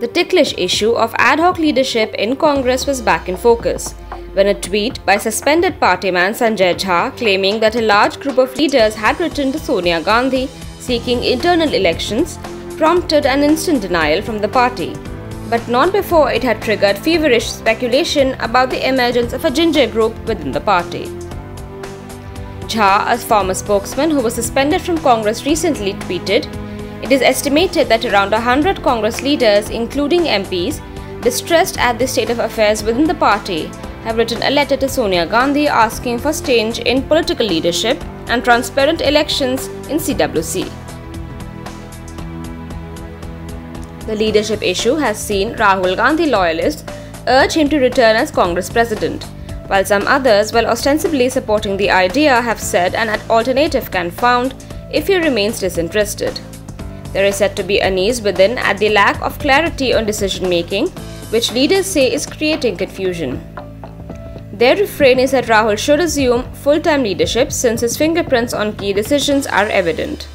The ticklish issue of ad hoc leadership in Congress was back in focus, when a tweet by suspended partyman Sanjay Jha claiming that a large group of leaders had written to Sonia Gandhi seeking internal elections prompted an instant denial from the party, but not before it had triggered feverish speculation about the emergence of a ginger group within the party. Jha, a former spokesman who was suspended from Congress recently, tweeted, "It is estimated that around 100 Congress leaders, including MPs, distressed at the state of affairs within the party, have written a letter to Sonia Gandhi asking for change in political leadership and transparent elections in CWC. The leadership issue has seen Rahul Gandhi loyalists urge him to return as Congress president, while some others, while ostensibly supporting the idea, have said an alternative can be found if he remains disinterested. There is said to be unease within at the lack of clarity on decision-making, which leaders say is creating confusion. Their refrain is that Rahul should assume full-time leadership since his fingerprints on key decisions are evident."